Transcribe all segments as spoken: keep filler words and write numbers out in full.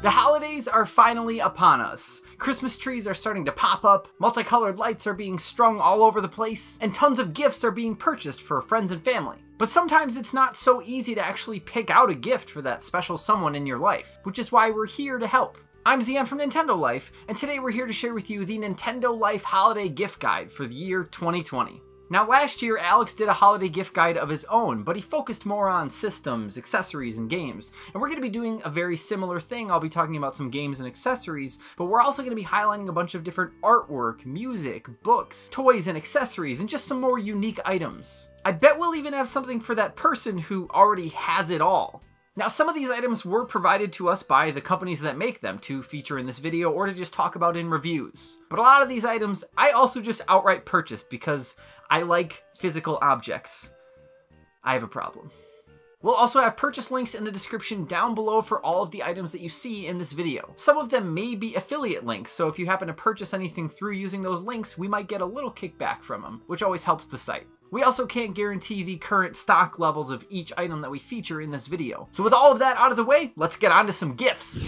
The holidays are finally upon us. Christmas trees are starting to pop up, multicolored lights are being strung all over the place, and tons of gifts are being purchased for friends and family. But sometimes it's not so easy to actually pick out a gift for that special someone in your life, which is why we're here to help. I'm Zion from Nintendo Life, and today we're here to share with you the Nintendo Life Holiday Gift Guide for the year twenty twenty. Now last year, Alex did a holiday gift guide of his own, but he focused more on systems, accessories, and games. And we're going to be doing a very similar thing. I'll be talking about some games and accessories, but we're also going to be highlighting a bunch of different artwork, music, books, toys and accessories, and just some more unique items. I bet we'll even have something for that person who already has it all. Now, some of these items were provided to us by the companies that make them to feature in this video or to just talk about in reviews. But a lot of these items I also just outright purchased because I like physical objects. I have a problem. We'll also have purchase links in the description down below for all of the items that you see in this video. Some of them may be affiliate links, so if you happen to purchase anything through using those links, we might get a little kickback from them, which always helps the site. We also can't guarantee the current stock levels of each item that we feature in this video. So with all of that out of the way, let's get on to some gifts.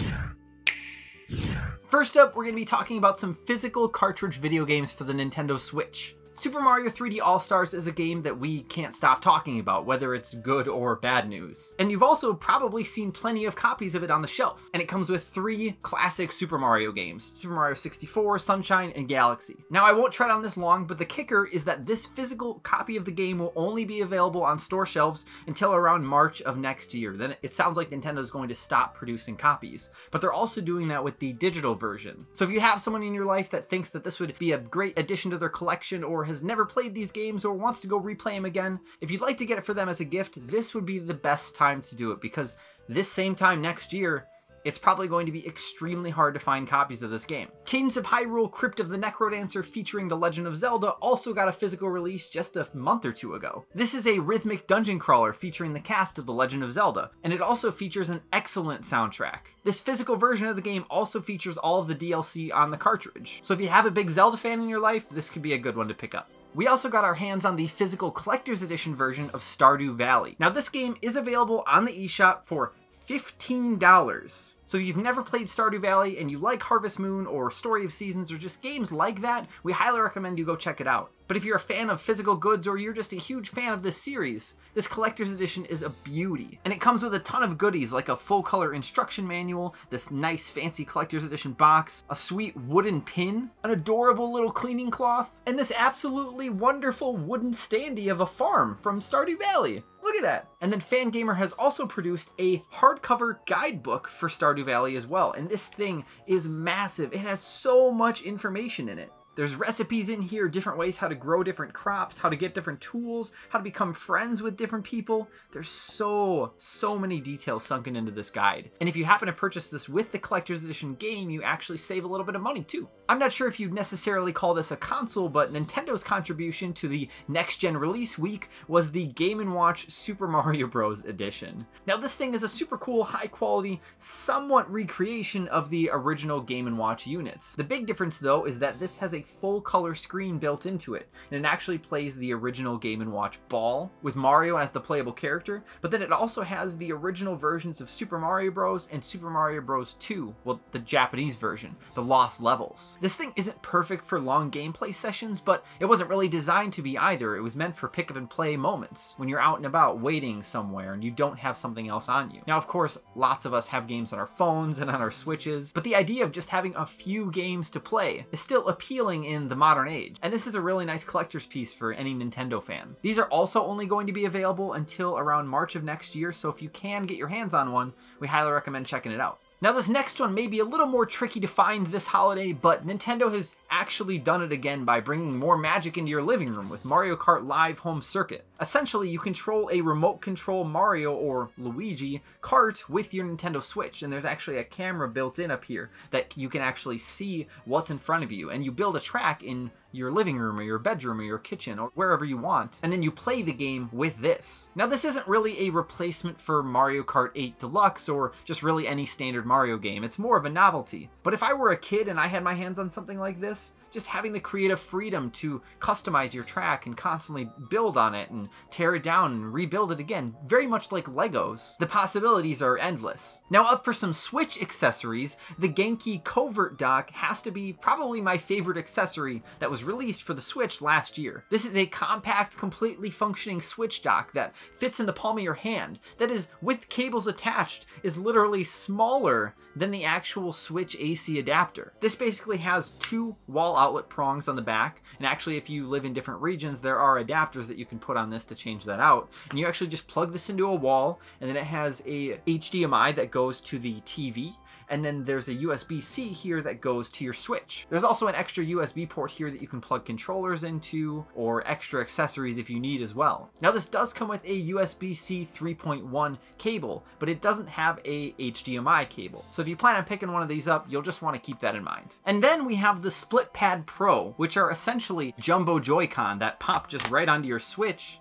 First up, we're going to be talking about some physical cartridge video games for the Nintendo Switch. Super Mario three D All-Stars is a game that we can't stop talking about, whether it's good or bad news. And you've also probably seen plenty of copies of it on the shelf. And it comes with three classic Super Mario games, Super Mario sixty-four, Sunshine, and Galaxy. Now I won't tread on this long, but the kicker is that this physical copy of the game will only be available on store shelves until around March of next year. Then it sounds like Nintendo's going to stop producing copies. But they're also doing that with the digital version. So if you have someone in your life that thinks that this would be a great addition to their collection or has never played these games or wants to go replay them again, if you'd like to get it for them as a gift, this would be the best time to do it, because this same time next year, it's probably going to be extremely hard to find copies of this game. Cadence of Hyrule, Crypt of the Necrodancer featuring The Legend of Zelda also got a physical release just a month or two ago. This is a rhythmic dungeon crawler featuring the cast of The Legend of Zelda, and it also features an excellent soundtrack. This physical version of the game also features all of the D L C on the cartridge, so if you have a big Zelda fan in your life, this could be a good one to pick up. We also got our hands on the physical collector's edition version of Stardew Valley. Now this game is available on the eShop for fifteen dollars. So if you've never played Stardew Valley and you like Harvest Moon or Story of Seasons or just games like that, we highly recommend you go check it out. But if you're a fan of physical goods or you're just a huge fan of this series, this collector's edition is a beauty. And it comes with a ton of goodies like a full-color instruction manual, this nice fancy collector's edition box, a sweet wooden pin, an adorable little cleaning cloth, and this absolutely wonderful wooden standee of a farm from Stardew Valley. Look at that! And then Fangamer has also produced a hardcover guidebook for Stardew Valley as well, and this thing is massive. It has so much information in it. There's recipes in here, different ways how to grow different crops, how to get different tools, how to become friends with different people. There's so, so many details sunken into this guide. And if you happen to purchase this with the collector's edition game, you actually save a little bit of money too. I'm not sure if you'd necessarily call this a console, but Nintendo's contribution to the next gen release week was the Game and Watch Super Mario Bros. Edition. Now this thing is a super cool, high quality, somewhat recreation of the original Game and Watch units. The big difference though is that this has a full color screen built into it, and it actually plays the original Game and Watch ball with Mario as the playable character, but then it also has the original versions of Super Mario Bros. And Super Mario Bros. two, well, the Japanese version, the lost levels. This thing isn't perfect for long gameplay sessions, but it wasn't really designed to be either. It was meant for pick up and play moments when you're out and about waiting somewhere and you don't have something else on you. Now, of course, lots of us have games on our phones and on our Switches, but the idea of just having a few games to play is still appealing in the modern age, and this is a really nice collector's piece for any Nintendo fan. These are also only going to be available until around March of next year, so if you can get your hands on one, we highly recommend checking it out. Now this next one may be a little more tricky to find this holiday, but Nintendo has actually done it again by bringing more magic into your living room with Mario Kart Live Home Circuit. Essentially, you control a remote control Mario or Luigi kart with your Nintendo Switch, and there's actually a camera built in up here that you can actually see what's in front of you, and you build a track in your living room or your bedroom or your kitchen or wherever you want, and then you play the game with this. Now this isn't really a replacement for Mario Kart eight Deluxe or just really any standard Mario game. It's more of a novelty. But if I were a kid and I had my hands on something like this, just having the creative freedom to customize your track and constantly build on it and tear it down and rebuild it again, very much like Legos. The possibilities are endless. Now up for some Switch accessories, the Genki Covert Dock has to be probably my favorite accessory that was released for the Switch last year. This is a compact, completely functioning Switch dock that fits in the palm of your hand, that is, with cables attached, is literally smaller than the actual Switch A C adapter. This basically has two wall outlet prongs on the back, and actually if you live in different regions, there are adapters that you can put on this to change that out, and you actually just plug this into a wall, and then it has a H D M I that goes to the T V, and then there's a U S B C here that goes to your Switch. There's also an extra U S B port here that you can plug controllers into, or extra accessories if you need as well. Now this does come with a U S B C three point one cable, but it doesn't have a H D M I cable. So if you plan on picking one of these up, you'll just want to keep that in mind. And then we have the Split Pad Pro, which are essentially jumbo Joy-Con that pop just right onto your Switch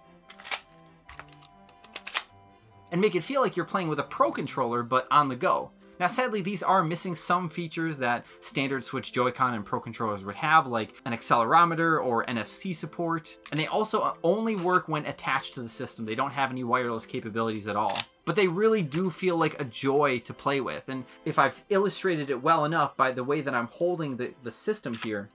and make it feel like you're playing with a Pro controller, but on the go. Now sadly, these are missing some features that standard Switch Joy-Con and Pro controllers would have, like an accelerometer or N F C support, and they also only work when attached to the system. They don't have any wireless capabilities at all. But they really do feel like a joy to play with, and if I've illustrated it well enough by the way that I'm holding the, the system here,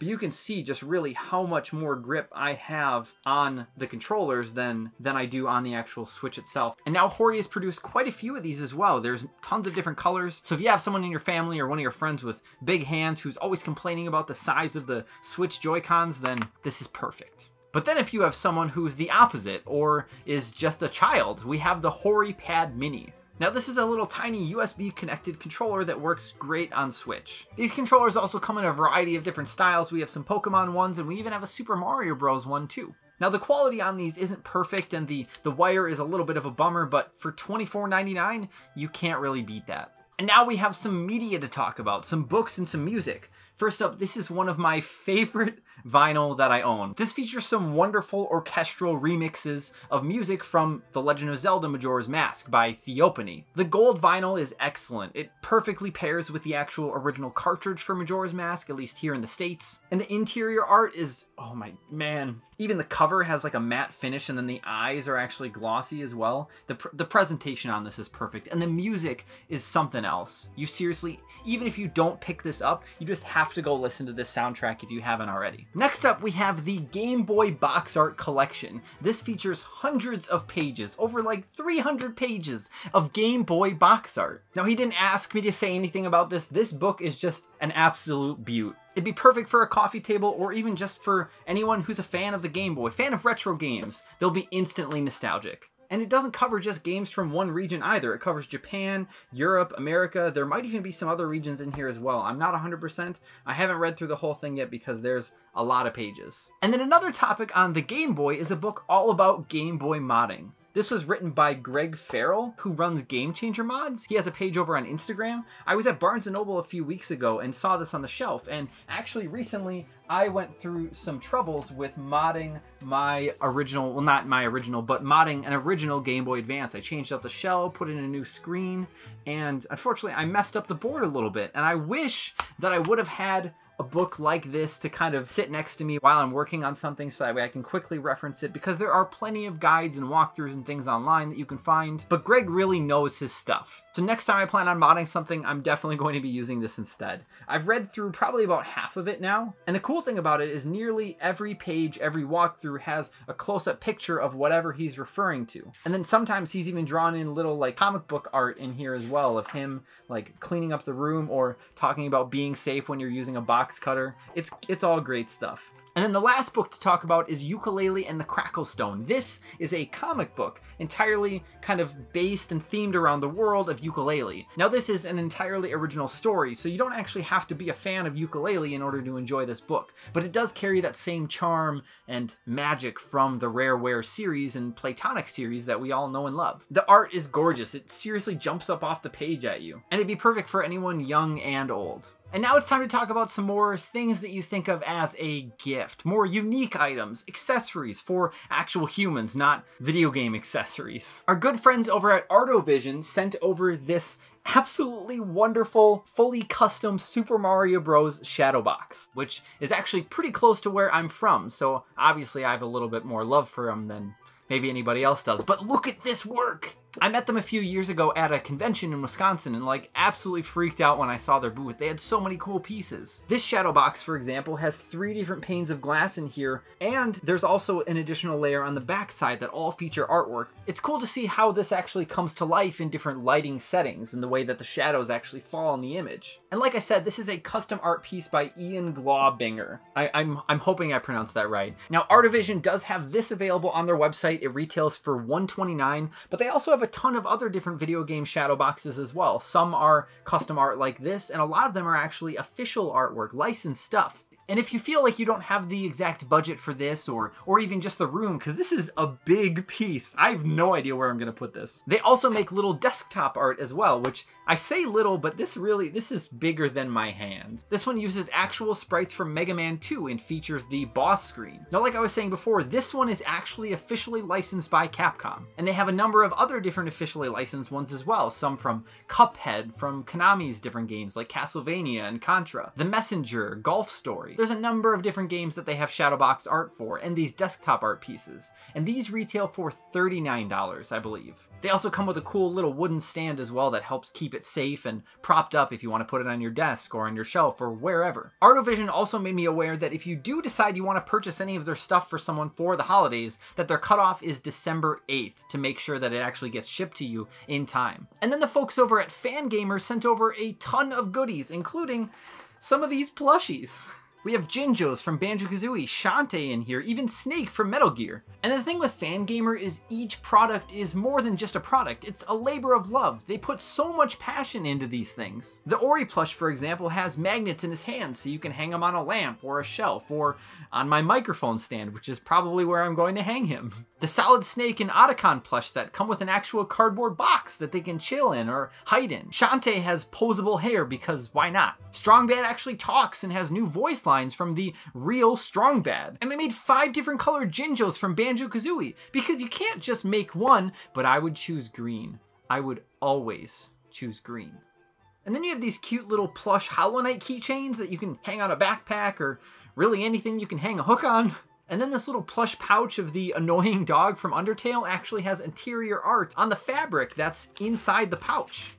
but you can see just really how much more grip I have on the controllers than, than I do on the actual Switch itself. And now Hori has produced quite a few of these as well. There's tons of different colors. So if you have someone in your family or one of your friends with big hands who's always complaining about the size of the Switch Joy-Cons, then this is perfect. But then if you have someone who's the opposite or is just a child, we have the HoriPad Mini. Now this is a little tiny U S B connected controller that works great on Switch. These controllers also come in a variety of different styles. We have some Pokemon ones, and we even have a Super Mario Bros one too. Now the quality on these isn't perfect, and the, the wire is a little bit of a bummer, but for twenty-four ninety-nine, you can't really beat that. And now we have some media to talk about, some books and some music. First up, this is one of my favorite vinyl that I own. This features some wonderful orchestral remixes of music from The Legend of Zelda Majora's Mask by Theopany. The gold vinyl is excellent. It perfectly pairs with the actual original cartridge for Majora's Mask, at least here in the States. And the interior art is, oh my man. Even the cover has like a matte finish, and then the eyes are actually glossy as well. The, pr the presentation on this is perfect, and the music is something else. You seriously, even if you don't pick this up, you just have to go listen to this soundtrack if you haven't already. Next up, we have the Game Boy Box Art Collection. This features hundreds of pages, over like three hundred pages of Game Boy box art. Now, he didn't ask me to say anything about this. This book is just an absolute beaut. It'd be perfect for a coffee table, or even just for anyone who's a fan of the Game Boy, fan of retro games. They'll be instantly nostalgic. And it doesn't cover just games from one region either. It covers Japan, Europe, America. There might even be some other regions in here as well. I'm not one hundred percent. I haven't read through the whole thing yet because there's a lot of pages. And then another topic on the Game Boy is a book all about Game Boy modding. This was written by Greg Farrell, who runs Game Changer Mods. He has a page over on Instagram. I was at Barnes and Noble a few weeks ago and saw this on the shelf, and actually recently I went through some troubles with modding my original, well not my original, but modding an original Game Boy Advance. I changed out the shell, put in a new screen, and unfortunately I messed up the board a little bit, and I wish that I would have had a book like this to kind of sit next to me while I'm working on something, so that way I can quickly reference it, because there are plenty of guides and walkthroughs and things online that you can find, but Greg really knows his stuff. So next time I plan on modding something, I'm definitely going to be using this instead. I've read through probably about half of it now, and the cool thing about it is nearly every page, every walkthrough has a close-up picture of whatever he's referring to. And then sometimes he's even drawn in little like comic book art in here as well of him like cleaning up the room or talking about being safe when you're using a box cutter. It's it's all great stuff. And then the last book to talk about is Yooka-Laylee and the Crackle Stone. This is a comic book entirely kind of based and themed around the world of Yooka-Laylee. Now this is an entirely original story, so you don't actually have to be a fan of Yooka-Laylee in order to enjoy this book. But it does carry that same charm and magic from the Rareware series and Playtonic series that we all know and love. The art is gorgeous. It seriously jumps up off the page at you. And it'd be perfect for anyone young and old. And now it's time to talk about some more things that you think of as a gift. gift, more unique items, accessories for actual humans, not video game accessories. Our good friends over at Artovision sent over this absolutely wonderful, fully custom Super Mario Bros. Shadow Box, which is actually pretty close to where I'm from, so obviously I have a little bit more love for them than maybe anybody else does. But look at this work! I met them a few years ago at a convention in Wisconsin and like absolutely freaked out when I saw their booth. They had so many cool pieces. This shadow box, for example, has three different panes of glass in here, and there's also an additional layer on the back side that all feature artwork. It's cool to see how this actually comes to life in different lighting settings and the way that the shadows actually fall on the image. And like I said, this is a custom art piece by Ian Glaubinger. I, I'm, I'm hoping I pronounced that right. Now, Artovision does have this available on their website. It retails for one hundred twenty-nine dollars, but they also have a ton of other different video game shadow boxes as well. Some are custom art like this, and a lot of them are actually official artwork, licensed stuff. And if you feel like you don't have the exact budget for this, or or even just the room, because this is a big piece, I have no idea where I'm gonna put this. They also make little desktop art as well, which I say little, but this really, this is bigger than my hand. This one uses actual sprites from Mega Man two and features the boss screen. Now, like I was saying before, this one is actually officially licensed by Capcom, and they have a number of other different officially licensed ones as well, some from Cuphead, from Konami's different games like Castlevania and Contra, The Messenger, Golf Story. There's a number of different games that they have Shadowbox art for, and these desktop art pieces. And these retail for thirty-nine dollars, I believe. They also come with a cool little wooden stand as well that helps keep it safe and propped up if you want to put it on your desk or on your shelf or wherever. Artovision also made me aware that if you do decide you want to purchase any of their stuff for someone for the holidays, that their cutoff is December eighth to make sure that it actually gets shipped to you in time. And then the folks over at Fangamer sent over a ton of goodies, including some of these plushies. We have Jinjos from Banjo-Kazooie, Shantae in here, even Snake from Metal Gear. And the thing with Fangamer is each product is more than just a product, it's a labor of love. They put so much passion into these things. The Hori plush, for example, has magnets in his hands so you can hang him on a lamp or a shelf or on my microphone stand, which is probably where I'm going to hang him. The Solid Snake and Otacon plush set come with an actual cardboard box that they can chill in or hide in. Shantae has posable hair because why not? Strong Bad actually talks and has new voice lines from the real Strong Bad. And they made five different colored Jinjos from Banjo-Kazooie, because you can't just make one, but I would choose green. I would always choose green. And then you have these cute little plush Hollow Knight keychains that you can hang on a backpack or really anything you can hang a hook on. And then this little plush pouch of the annoying dog from Undertale actually has interior art on the fabric that's inside the pouch.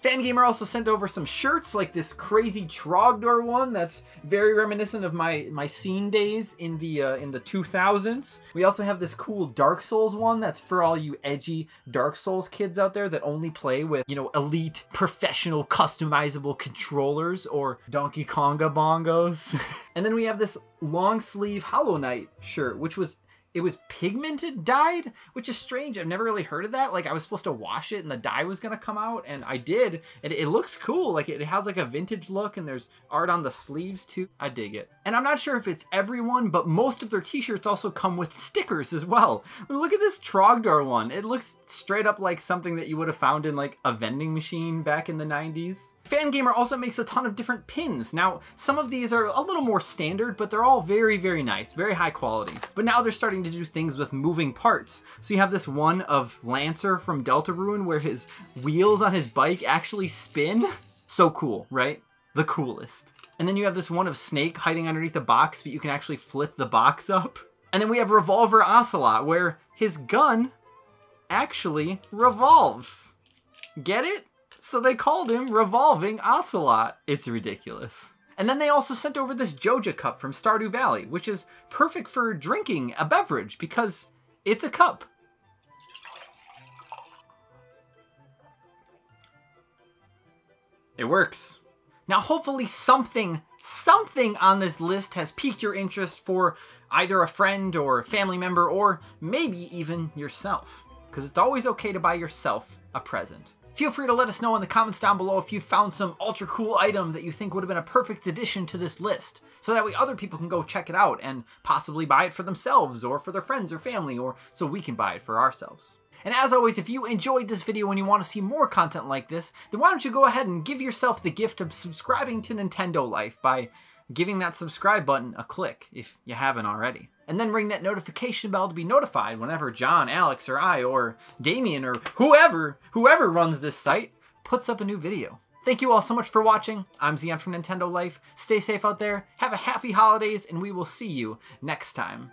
Fangamer also sent over some shirts, like this crazy Trogdor one that's very reminiscent of my, my scene days in the uh, in the two thousands. We also have this cool Dark Souls one that's for all you edgy Dark Souls kids out there that only play with, you know, elite, professional, customizable controllers or Donkey Konga bongos. And then we have this long sleeve Hollow Knight shirt, which was It was pigmented dyed, which is strange. I've never really heard of that. Like, I was supposed to wash it and the dye was gonna come out, and I did. And it looks cool. Like, it has like a vintage look, and there's art on the sleeves too. I dig it. And I'm not sure if it's everyone, but most of their t-shirts also come with stickers as well. Look at this Trogdor one. It looks straight up like something that you would have found in like a vending machine back in the nineties. Fangamer also makes a ton of different pins. Now, some of these are a little more standard, but they're all very, very nice, very high quality. But now they're starting to do things with moving parts. So you have this one of Lancer from Deltarune where his wheels on his bike actually spin. So cool, right? The coolest. And then you have this one of Snake hiding underneath a box, but you can actually flip the box up. And then we have Revolver Ocelot where his gun actually revolves. Get it? So they called him Revolving Ocelot. It's ridiculous. And then they also sent over this Joja cup from Stardew Valley, which is perfect for drinking a beverage because it's a cup. It works. Now, hopefully something, something on this list has piqued your interest for either a friend or family member or maybe even yourself, because it's always okay to buy yourself a present. Feel free to let us know in the comments down below if you found some ultra cool item that you think would have been a perfect addition to this list, so that way other people can go check it out and possibly buy it for themselves or for their friends or family, or so we can buy it for ourselves. And as always, if you enjoyed this video and you want to see more content like this, then why don't you go ahead and give yourself the gift of subscribing to Nintendo Life by giving that subscribe button a click if you haven't already. And then ring that notification bell to be notified whenever John, Alex, or I, or Damien, or whoever, whoever runs this site, puts up a new video. Thank you all so much for watching. I'm Zion from Nintendo Life. Stay safe out there, have a happy holidays, and we will see you next time.